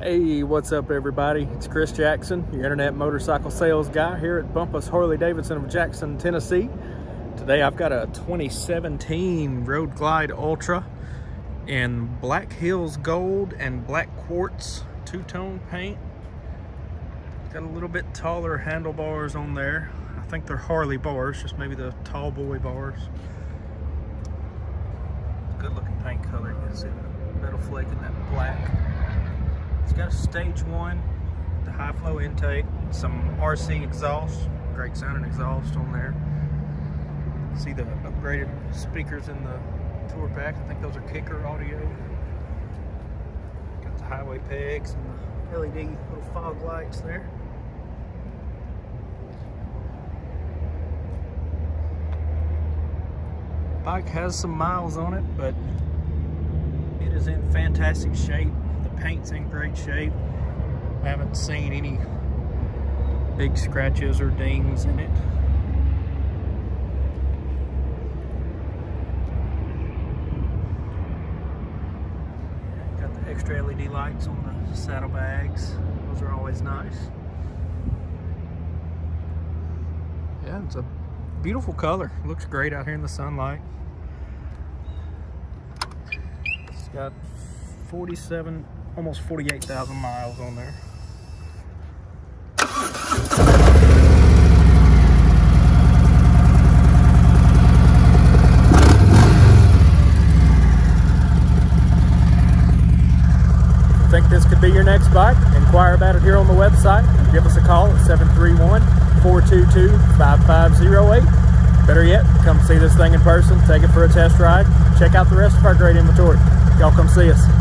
Hey, what's up everybody? It's Chris Jackson, your internet motorcycle sales guy here at Bumpus Harley-Davidson of Jackson, Tennessee. Today I've got a 2017 Road Glide Ultra in Black Hills Gold and Black Quartz two-tone paint. Got a little bit taller handlebars on there. I think they're Harley bars, just maybe the tall boy bars. Good looking paint color. You can see the metal flake in that black. It's got a stage one, the high flow intake, some RC exhaust, great sounding exhaust on there. See the upgraded speakers in the tour back. I think those are Kicker Audio. Got the highway pegs and the LED little fog lights there. Bike has some miles on it, but it is in fantastic shape. The paint's in great shape. I haven't seen any big scratches or dings in it. Got the extra LED lights on the saddlebags. Those are always nice. Yeah, it's a beautiful color. Looks great out here in the sunlight. It's got 47, almost 48,000 miles on there. Think this could be your next bike? Inquire about it here on the website. Give us a call at 731-422-5508. Better yet, come see this thing in person, take it for a test ride, check out the rest of our great inventory. Y'all come see us.